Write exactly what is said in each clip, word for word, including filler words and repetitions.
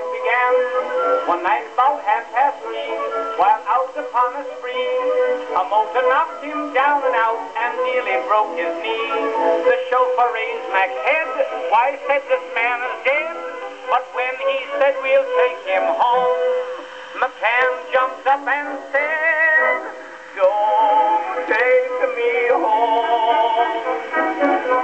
life began. One night about half past three, while out upon a spree, a motor knocked him down and out and nearly broke his knee. The chauffeur raised Mac's head. Why, said, this man is dead. But when he said, we'll take him home, McCann jumped up and said, don't take me home.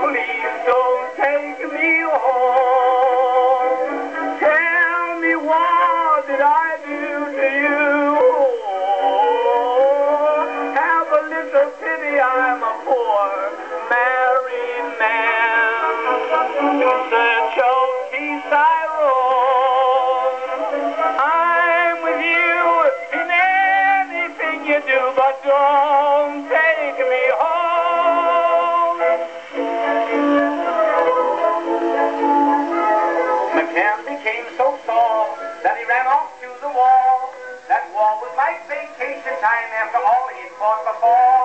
Please don't take me home. Tell me, what did I do to you? Have a little pity, I'm a poor married man. Search of peace I roam. I'm with you in anything you do, but don't take me home. McCann became so sore that he ran off to the wall. That wall was like vacation time after all he'd fought before.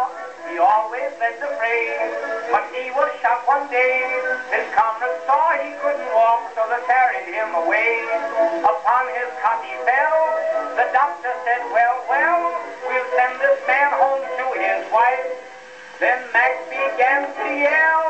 He always led the phrase, but he was shot one day. His comrades saw he couldn't walk, so they carried him away. Upon his cot he fell. The doctor said, well, well, we'll send this man home to his wife. Then Mac began to yell.